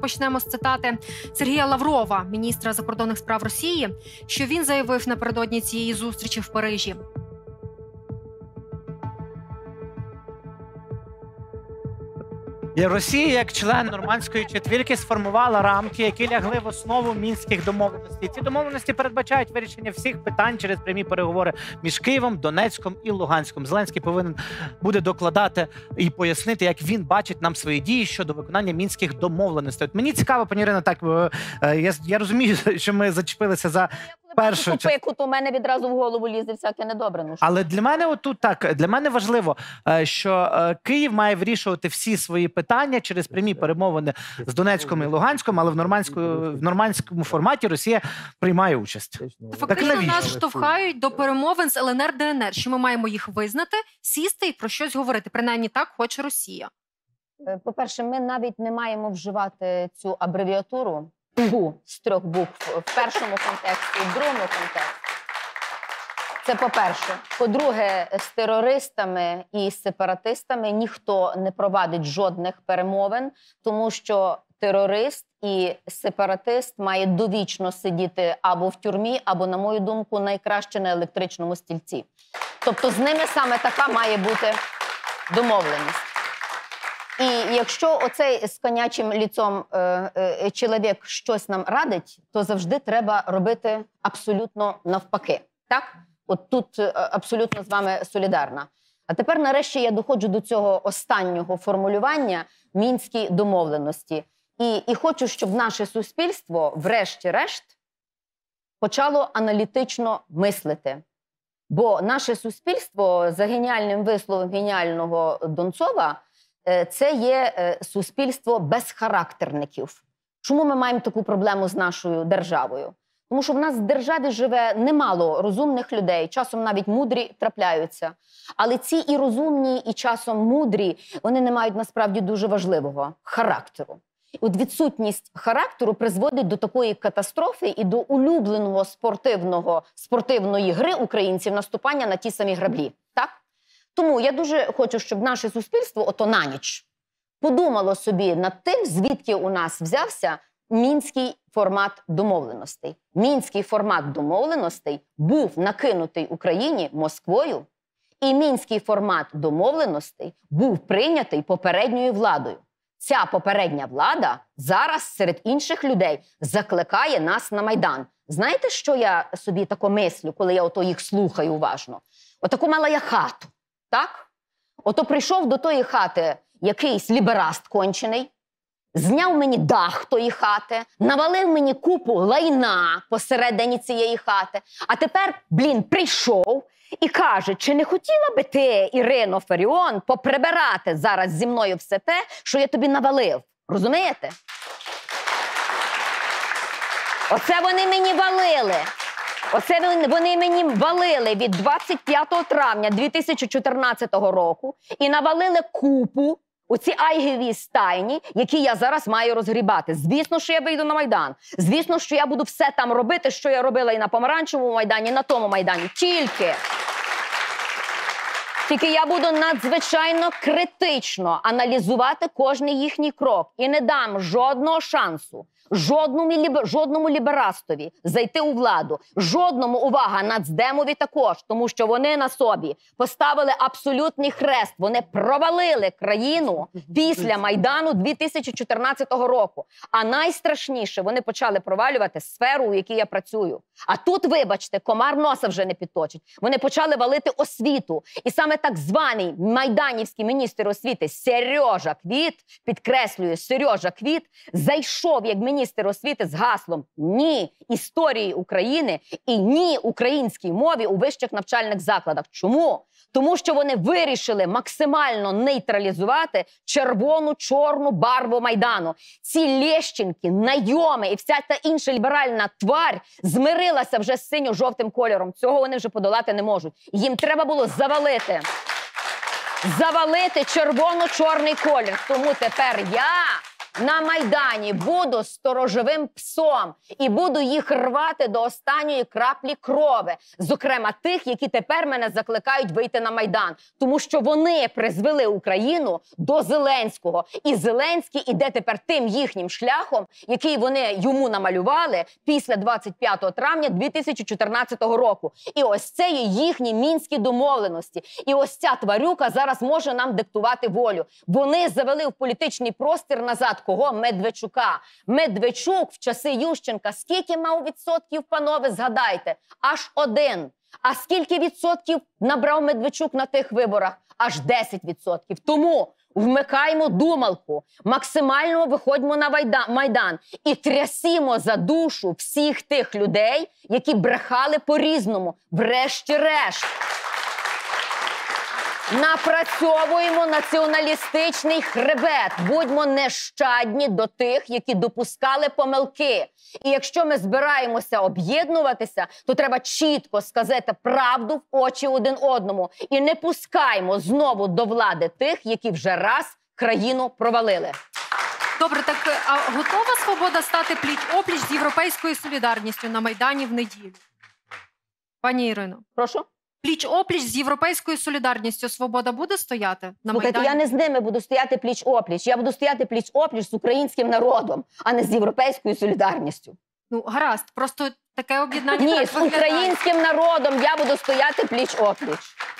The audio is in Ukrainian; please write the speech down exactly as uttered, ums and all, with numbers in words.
Почнемо з цитати Сергія Лаврова, міністра закордонних справ Росії, що він заявив напередодні цієї зустрічі в Парижі. Росія, як член Нормандської четвірки, сформувала рамки, які лягли в основу мінських домовленостей. Ці домовленості передбачають вирішення всіх питань через прямі переговори між Києвом, Донецьком і Луганськом. Зеленський повинен буде докладати і пояснити, як він бачить нам свої дії щодо виконання мінських домовленостей. От мені цікаво, пані Ірино, так я, я розумію, що ми зачепилися за першу пику, то в мене відразу в голову лізе всяке недобре. Ну, але для мене отут так, для мене важливо, що Київ має вирішувати всі свої питання через прямі перемовини з Донецьком і Луганськом, але в нормандському, в нормандському форматі Росія приймає участь. Фактично нас штовхають до перемовин з Ел Ен Ер Де Ен Ер, що ми маємо їх визнати, сісти і про щось говорити. Принаймні так хоче Росія. По-перше, ми навіть не маємо вживати цю абревіатуру «Пу» з трьох букв в першому контексті, в другому контексті. Це по-перше. По-друге, з терористами і з сепаратистами ніхто не провадить жодних перемовин, тому що терорист і сепаратист має довічно сидіти або в тюрмі, або, на мою думку, найкраще на електричному стільці. Тобто з ними саме така має бути домовленість. І якщо оцей з конячим ліцом е, е, чоловік щось нам радить, то завжди треба робити абсолютно навпаки. Так? От тут е, абсолютно з вами солідарна. А тепер нарешті я доходжу до цього останнього формулювання «мінські домовленості». І, і хочу, щоб наше суспільство, врешті-решт, почало аналітично мислити. Бо наше суспільство, за геніальним висловом геніального Донцова, це є суспільство безхарактерників. Чому ми маємо таку проблему з нашою державою? Тому що в нас в державі живе немало розумних людей, часом навіть мудрі трапляються. Але ці і розумні, і часом мудрі, вони не мають насправді дуже важливого характеру. От відсутність характеру призводить до такої катастрофи і до улюбленого спортивного, спортивної гри українців наступання на ті самі граблі. Так? Тому я дуже хочу, щоб наше суспільство, ото на ніч, подумало собі над тим, звідки у нас взявся мінський формат домовленостей. Мінський формат домовленостей був накинутий Україні Москвою, і мінський формат домовленостей був прийнятий попередньою владою. Ця попередня влада зараз серед інших людей закликає нас на Майдан. Знаєте, що я собі тако мислю, коли я ото їх слухаю уважно? Отаку мала я хату. Так? Ото прийшов до тої хати якийсь лібераст кончений, зняв мені дах тої хати, навалив мені купу лайна посередині цієї хати, а тепер, блін, прийшов і каже, чи не хотіла би ти, Ірино Фаріон, поприбирати зараз зі мною все те, що я тобі навалив. Розумієте? Оце вони мені валили. Оце вони мені валили від двадцять п'ятого травня дві тисячі чотирнадцятого року і навалили купу у ці айгіві стайні, які я зараз маю розгрібати. Звісно, що я вийду на Майдан. Звісно, що я буду все там робити, що я робила і на Помаранчевому Майдані, і на тому Майдані. Тільки... Тільки я буду надзвичайно критично аналізувати кожний їхній крок і не дам жодного шансу, жодному, жодному ліберастові зайти у владу, жодному, увага, Нацдемові також, тому що вони на собі поставили абсолютний хрест, вони провалили країну після Майдану дві тисячі чотирнадцятого року. А найстрашніше, вони почали провалювати сферу, у якій я працюю. А тут, вибачте, комар носа вже не підточить. Вони почали валити освіту. І саме так званий майданівський міністр освіти Сережа Квіт, підкреслюю, Сережа Квіт, зайшов як міністр освіти з гаслом «Ні історії України» і «Ні українській мові» у вищих навчальних закладах. Чому? Тому що вони вирішили максимально нейтралізувати червону-чорну барву Майдану. Ці лещенки, найоми і вся та інша ліберальна тварь змирилася вже з синьо-жовтим кольором. Цього вони вже подолати не можуть. Їм треба було завалити. Завалити червоно-чорний колір. Тому тепер я на Майдані буду сторожовим псом і буду їх рвати до останньої краплі крови. Зокрема тих, які тепер мене закликають вийти на Майдан. Тому що вони призвели Україну до Зеленського. І Зеленський іде тепер тим їхнім шляхом, який вони йому намалювали після двадцять п'ятого травня дві тисячі чотирнадцятого року. І ось це є їхні мінські домовленості. І ось ця тварюка зараз може нам диктувати волю. Вони завели в політичний простір назад кого? Медведчука. Медведчук в часи Ющенка скільки мав відсотків, панове, згадайте? Аж один. А скільки відсотків набрав Медведчук на тих виборах? Аж десять відсотків. Тому вмикаємо думалку, максимально виходьмо на Майдан і трясімо за душу всіх тих людей, які брехали по-різному, врешті-решт. Напрацьовуємо націоналістичний хребет. Будьмо нещадні до тих, які допускали помилки. І якщо ми збираємося об'єднуватися, то треба чітко сказати правду в очі один одному. І не пускаємо знову до влади тих, які вже раз країну провалили. Добре, так а готова «Свобода» стати пліч-опліч з європейською солідарністю на Майдані в неділю? Пані Ірино. Прошу. Пліч-опліч з європейською солідарністю «Свобода» буде стояти на Майдані? Слухайте, я не з ними буду стояти пліч-опліч. Я буду стояти пліч-опліч з українським народом, а не з європейською солідарністю. Ну, гаразд. Просто таке об'єднання... Ні, з українським народом я буду стояти пліч-опліч.